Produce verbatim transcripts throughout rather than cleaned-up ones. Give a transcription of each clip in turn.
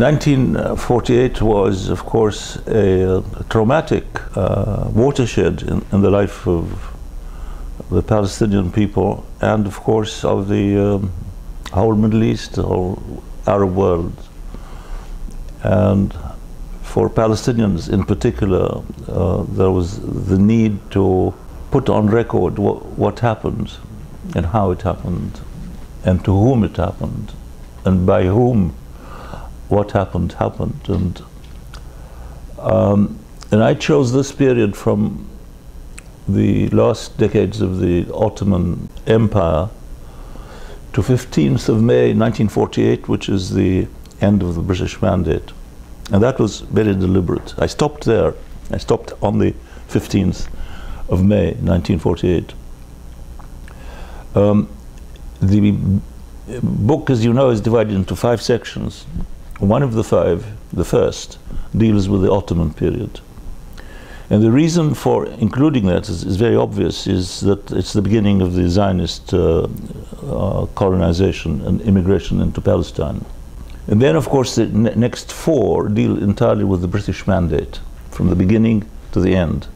nineteen forty-eight was, of course, a traumatic uh, watershed in, in the life of the Palestinian people and, of course, of the um, whole Middle East, the whole Arab world. And for Palestinians in particular, uh, there was the need to put on record wh what happened and how it happened and to whom it happened and by whom what happened happened. And, um, and I chose this period from the last decades of the Ottoman Empire to fifteenth of May nineteen forty-eight, which is the end of the British Mandate. And that was very deliberate. I stopped there. I stopped on the fifteenth of May nineteen forty-eight. Um, the book, as you know, is divided into five sections. One of the five, the first, deals with the Ottoman period. And the reason for including that is, is very obvious, is that it's the beginning of the Zionist uh, uh, colonization and immigration into Palestine. And then, of course, the ne next four deal entirely with the British Mandate, from the beginning to the end,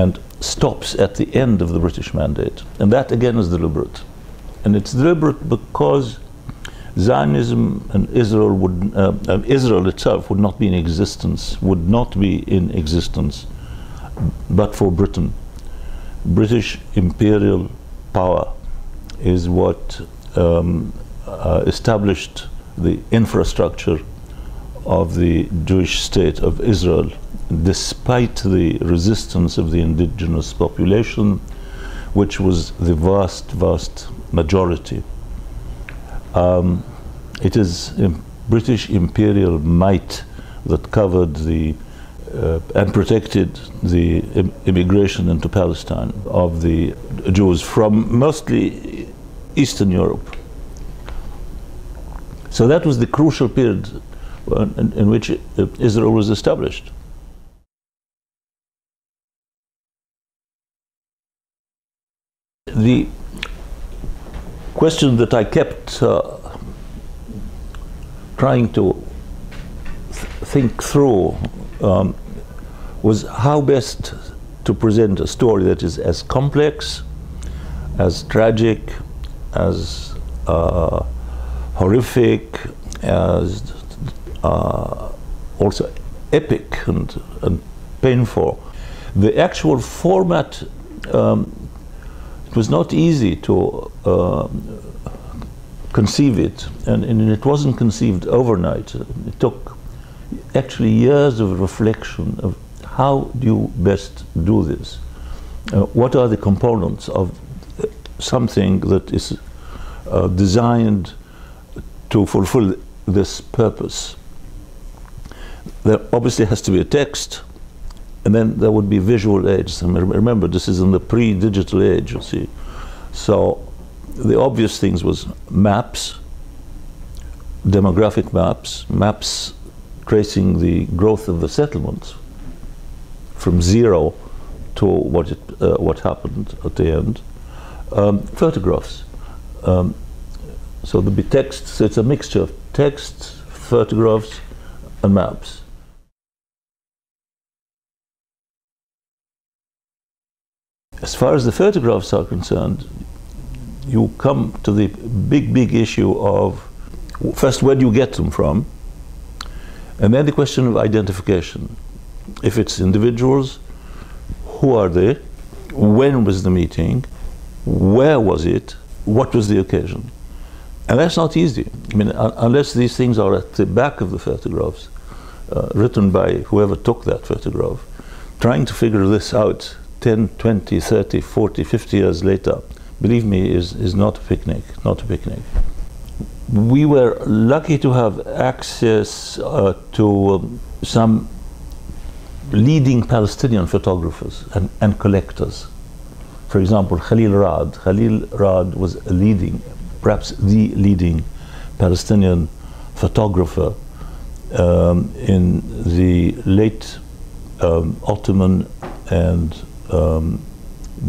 and stops at the end of the British Mandate. And that, again, is deliberate. And it's deliberate because Zionism and Israel would, uh, uh, Israel itself would not be in existence, would not be in existence, but for Britain. British imperial power is what um, uh, established the infrastructure of the Jewish state of Israel, despite the resistance of the indigenous population, which was the vast, vast majority. Um, it is um, British imperial might that covered the uh, and protected the im immigration into Palestine of the Jews from mostly Eastern Europe. So that was the crucial period in, in which Israel was established. The question that I kept uh, trying to th think through um, was how best to present a story that is as complex, as tragic, as uh, horrific, as uh, also epic and, and painful. The actual format um, it was not easy to uh, conceive it, and, and it wasn't conceived overnight. It took actually years of reflection of how do you best do this? Uh, what are the components of something that is uh, designed to fulfill this purpose? There obviously has to be a text, and then there would be visual aids. I mean, remember, this is in the pre-digital age, you see. So the obvious things was maps, demographic maps, maps tracing the growth of the settlements from zero to what, it, uh, what happened at the end, um, photographs. Um, so there'd be text, so it's a mixture of text, photographs, and maps. As far as the photographs are concerned, you come to the big, big issue of, first, where do you get them from? And then the question of identification. If it's individuals, who are they? When was the meeting? Where was it? What was the occasion? And that's not easy. I mean, un unless these things are at the back of the photographs, uh, written by whoever took that photograph, trying to figure this out ten, twenty, thirty, forty, fifty years later, believe me, is, is not a picnic, not a picnic. We were lucky to have access uh, to um, some leading Palestinian photographers and, and collectors. For example, Khalil Raad. Khalil Raad was a leading, perhaps the leading Palestinian photographer um, in the late um, Ottoman and Um,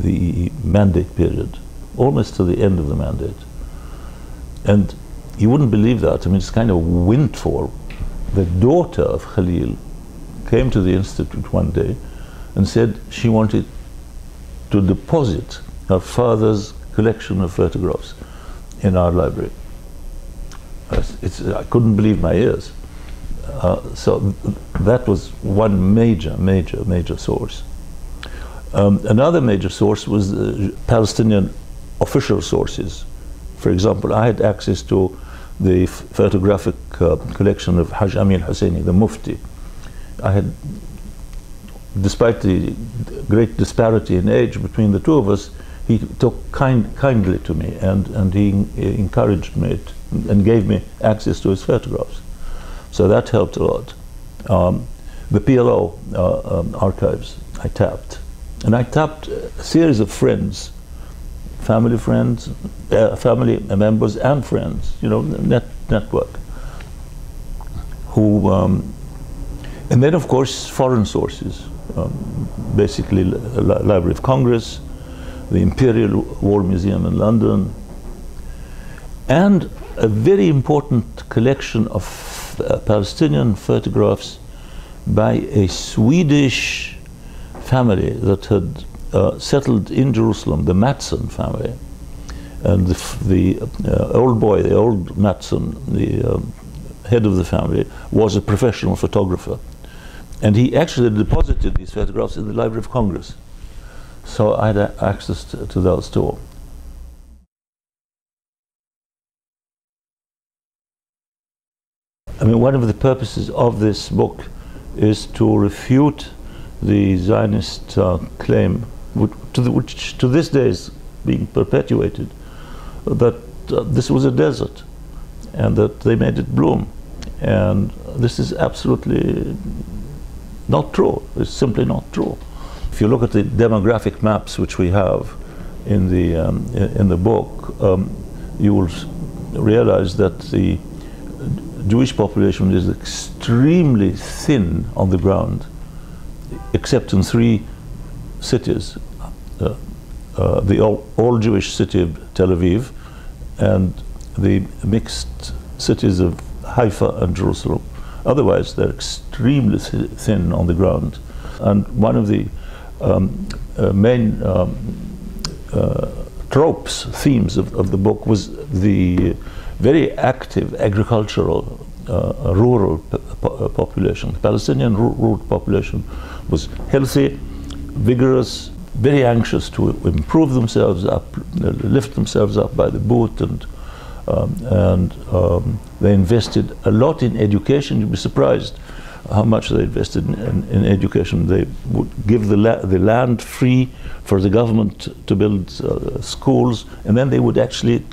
the mandate period, almost to the end of the mandate. And you wouldn't believe that. I mean, it's kind of a windfall The daughter of Khalil came to the institute one day and said she wanted to deposit her father's collection of photographs in our library. It's, I couldn't believe my ears. Uh, so that was one major, major, major source. Um, another major source was the Palestinian official sources. For example, I had access to the photographic uh, collection of Haj Amin Husseini, the Mufti. I had, despite the great disparity in age between the two of us, he took kind, kindly to me, and, and he encouraged me to, and gave me access to his photographs. So that helped a lot. Um, the P L O uh, um, archives, I tapped. And I tapped a series of friends, family friends, uh, family members and friends, you know, net, network, who, um, and then of course, foreign sources, um, basically Li- Library of Congress, the Imperial War Museum in London, and a very important collection of uh, Palestinian photographs by a Swedish family that had uh, settled in Jerusalem, the Matson family. And the, f the uh, old boy, the old Matson, the um, head of the family, was a professional photographer. And he actually deposited these photographs in the Library of Congress. So I had access to, to those too. I mean, one of the purposes of this book is to refute the Zionist uh, claim, which to, the, which to this day is being perpetuated, that uh, this was a desert and that they made it bloom. And this is absolutely not true. It's simply not true. If you look at the demographic maps which we have in the, um, in the book, um, you will realize that the Jewish population is extremely thin on the ground, except in three cities, uh, uh, the all-Jewish city of Tel Aviv and the mixed cities of Haifa and Jerusalem. Otherwise, they're extremely th thin on the ground. And one of the Um, uh, main um, uh, tropes, themes of, of the book was the very active agricultural uh, rural po population. The Palestinian rural population was healthy, vigorous, very anxious to improve themselves up, lift themselves up by the boot, and, um, and um, they invested a lot in education. You'd be surprised how much they invested in, in, in education. They would give the, la the land free for the government to build uh, schools, and then they would actually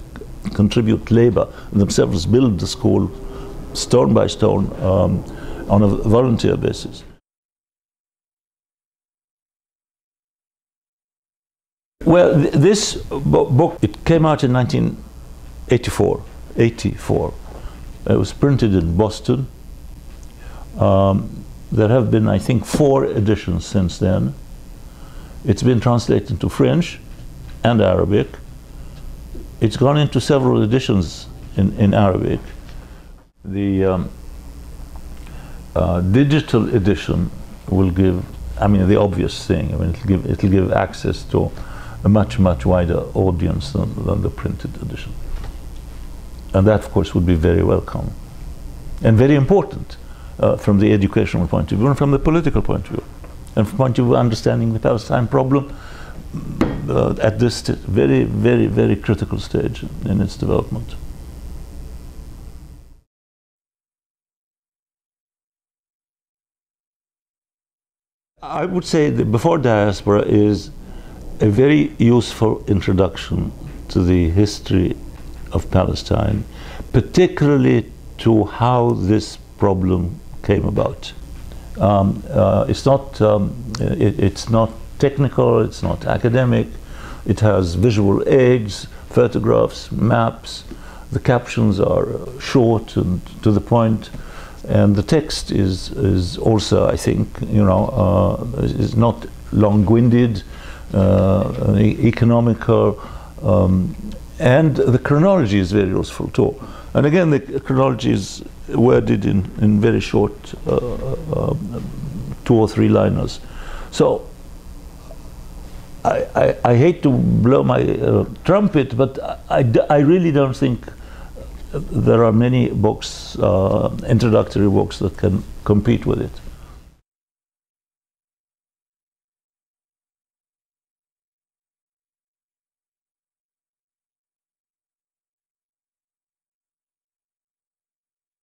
contribute labor and themselves build the school stone by stone um, on a volunteer basis. Well, th this bo book, it came out in nineteen eighty-four. It was printed in Boston. Um, there have been, I think, four editions since then. It's been translated into French and Arabic. It's gone into several editions in, in Arabic. The um, uh, digital edition will give, I mean, the obvious thing, I mean, it'll give, it'll give access to a much, much wider audience than, than the printed edition. And that, of course, would be very welcome and very important. Uh, from the educational point of view and from the political point of view and from the point of view of understanding the Palestine problem uh, at this very, very, very critical stage in its development. I would say that Before Diaspora is a very useful introduction to the history of Palestine, particularly to how this problem came about. Um, uh, it's not um, it, it's not technical, it's not academic, it has visual aids, photographs, maps, the captions are short and to the point, and the text is, is also, I think, you know, uh, is not long-winded, uh, economical, um, and the chronology is very useful too. And again, the chronology is worded in, in very short uh, uh, two or three liners. So I, I, I hate to blow my uh, trumpet, but I, I really don't think there are many books, uh, introductory books, that can compete with it.